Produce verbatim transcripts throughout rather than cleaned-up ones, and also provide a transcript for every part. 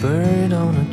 bird on a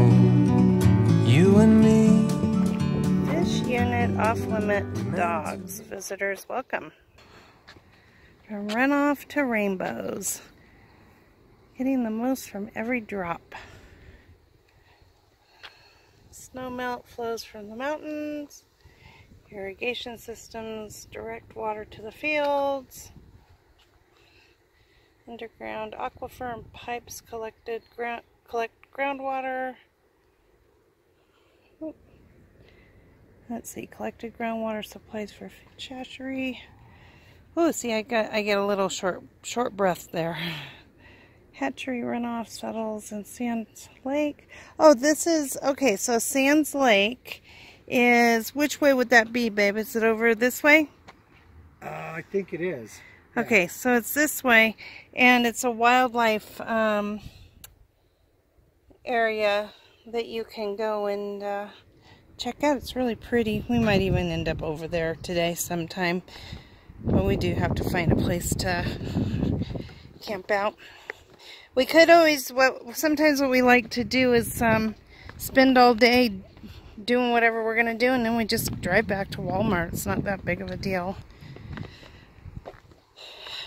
you and me. This unit off-limit dogs, visitors welcome. From runoff to rainbows, getting the most from every drop. Snowmelt flows from the mountains, irrigation systems direct water to the fields, underground aquifer and pipes collected ground collect groundwater. Oop. Let's see, collected groundwater supplies for fishery. Oh, see, I got I get a little short short breath there. Hatchery runoff settles in Sands Lake. Oh, this is okay. So Sands Lake is, which way would that be, babe? Is it over this way? Uh, I think it is. Yeah. Okay, so it's this way, and it's a wildlife um, area that you can go and uh, check out. It's really pretty. We might even end up over there today sometime. But we do have to find a place to camp out. We could always, what sometimes what we like to do is um, spend all day doing whatever we're going to do, and then we just drive back to Walmart. It's not that big of a deal.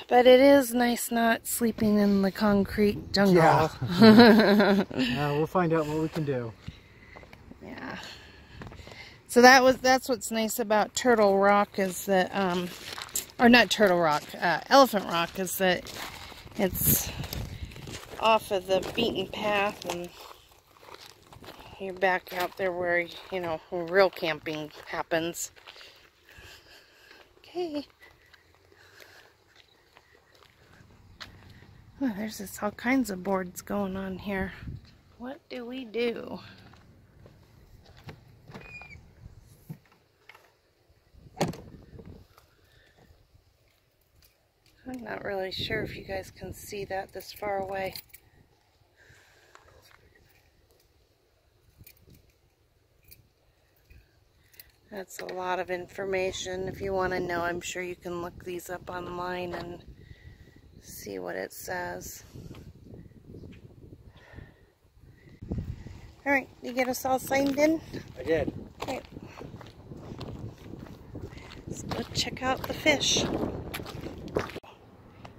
But it is nice not sleeping in the concrete jungle. Yeah. uh, we'll find out what we can do. Yeah. So that was, that's what's nice about Turtle Rock is that... Um, Or not Turtle Rock, uh, Elephant Rock, is that it's off of the beaten path and you're back out there where, you know, where real camping happens. Okay. Oh, there's just all kinds of boards going on here. What do we do? I'm not really sure if you guys can see that this far away. That's a lot of information. If you want to know, I'm sure you can look these up online and see what it says. All right, you get us all signed in? I did. All right. Let's go check out the fish.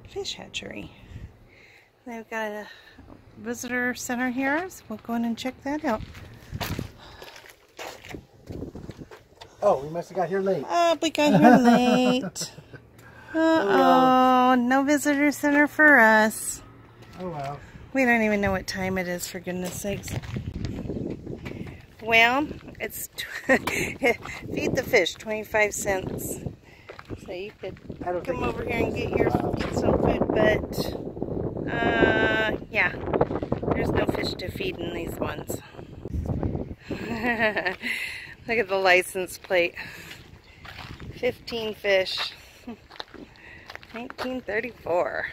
Fish hatchery. They've got a visitor center here, so we'll go in and check that out. Oh, we must have got here late. Oh, we got here late. Uh-oh, no visitor center for us. Oh, wow. We don't even know what time it is, for goodness sakes. Well, it's feed the fish, twenty-five cents. So you could come over here and get your get some food, but uh, yeah, there's no fish to feed in these ones. Look at the license plate. fifteen fish. nineteen thirty-four.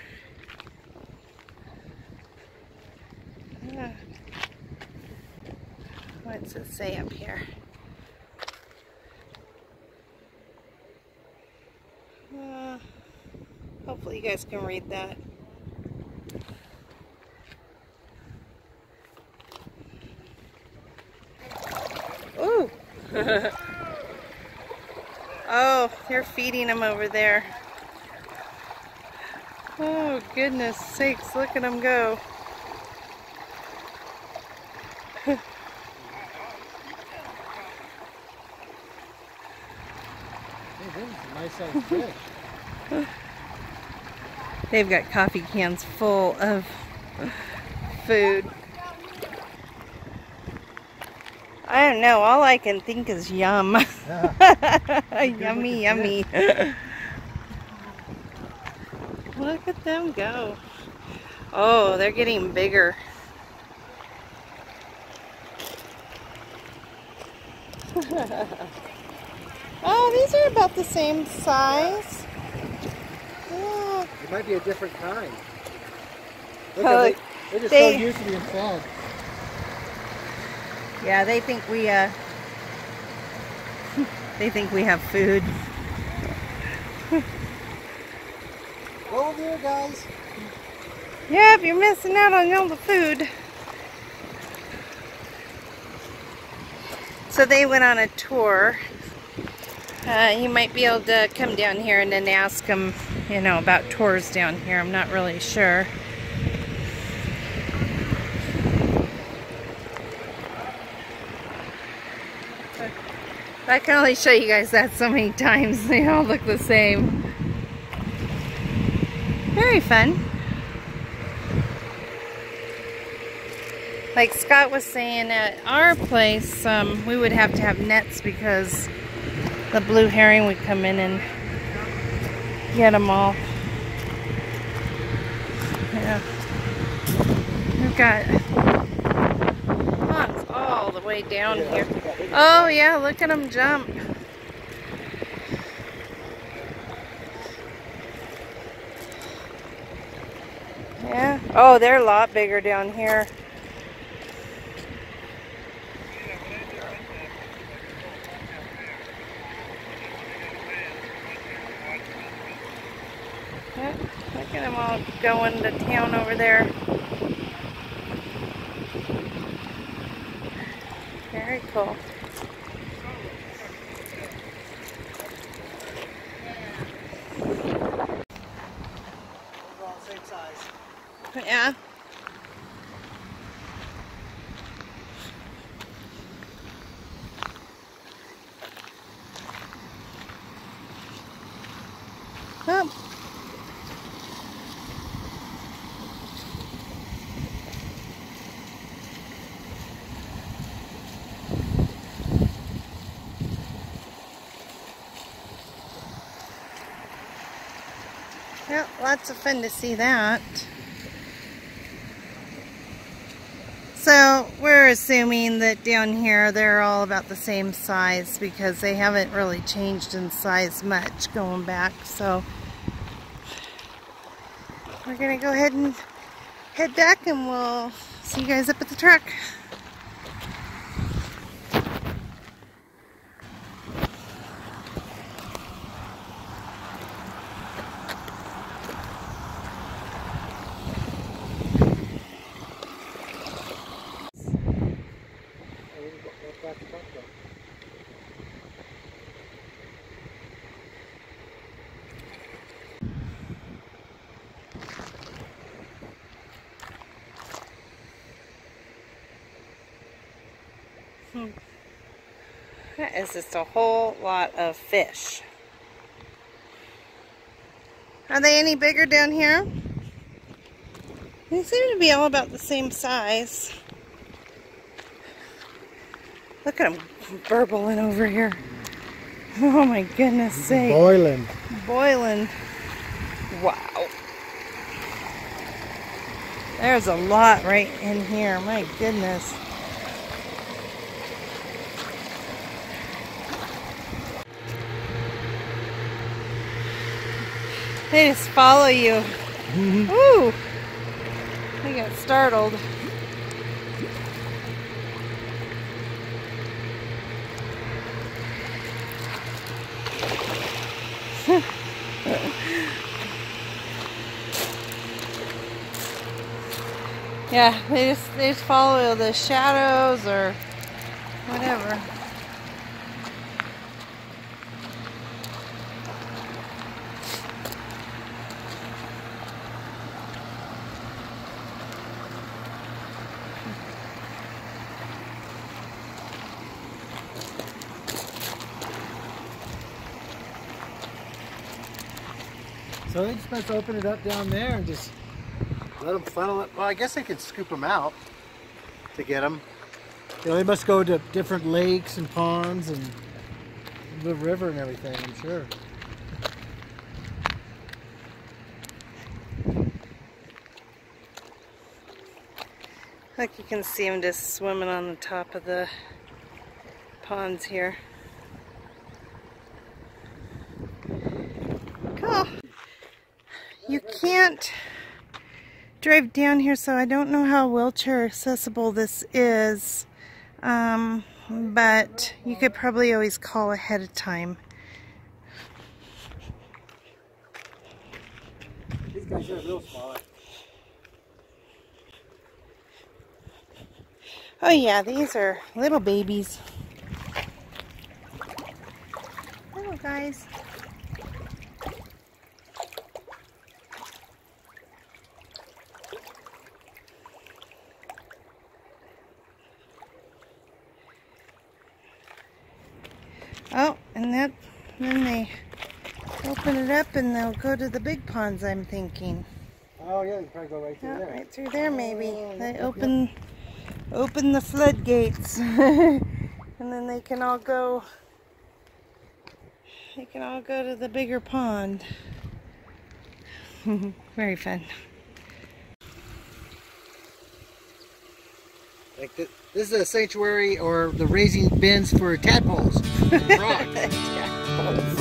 Uh, what's it say up here? Uh, hopefully you guys can read that. Ooh! Oh, they're feeding them over there. Oh, goodness sakes, look at them go. They've got coffee cans full of food. I don't know, all I can think is yum. Yeah. Yummy, yummy. Look at them go. Oh, they're getting bigger. Oh, these are about the same size. Yeah. It might be a different kind. Look oh, at they, they're just they, so used to being fed. Yeah, they think we uh, they think we have food. Go over here, guys. Yeah, if you're missing out on all the food. So they went on a tour. Uh, you might be able to come down here and then ask them, you know, about tours down here. I'm not really sure. I can only show you guys that so many times. They all look the same. Very fun. Like Scott was saying, at our place, um, we would have to have nets because the blue herring would come in and get them all. Yeah. We've got ponds all the way down here. Oh yeah, look at them jump. Yeah. Oh, they're a lot bigger down here. Look at them all going to town over there. Very cool. All the same size. Yeah. Oh. Well, lots of fun to see that. So we're assuming that down here they're all about the same size because they haven't really changed in size much going back. So we're gonna go ahead and head back and we'll see you guys up at the truck. Hmm. That is just a whole lot of fish. Are they any bigger down here? They seem to be all about the same size. Look at them burbling over here. Oh my goodness sake. Boiling. Boiling. Wow. There's a lot right in here. My goodness. They just follow you. Mm-hmm. Woo! They got startled. Yeah, they just they just follow the shadows or whatever. So they just must open it up down there and just let them funnel it. Well, I guess they could scoop them out to get them. You know, they must go to different lakes and ponds and the river and everything, I'm sure. Like you can see them just swimming on the top of the ponds here. Cool. You can't drive down here, so I don't know how wheelchair accessible this is, um, but you could probably always call ahead of time. These guys are real small. Oh yeah, these are little babies. Hello guys. Oh, and that, then they open it up and they'll go to the big ponds, I'm thinking. Oh yeah, they probably go right through oh, there. Right through there maybe. Oh, they open... Yep. Open the floodgates and then they can all go they can all go to the bigger pond. Very fun. Like the, this is a sanctuary or the raising bins for tadpoles. Frogs. Tadpoles.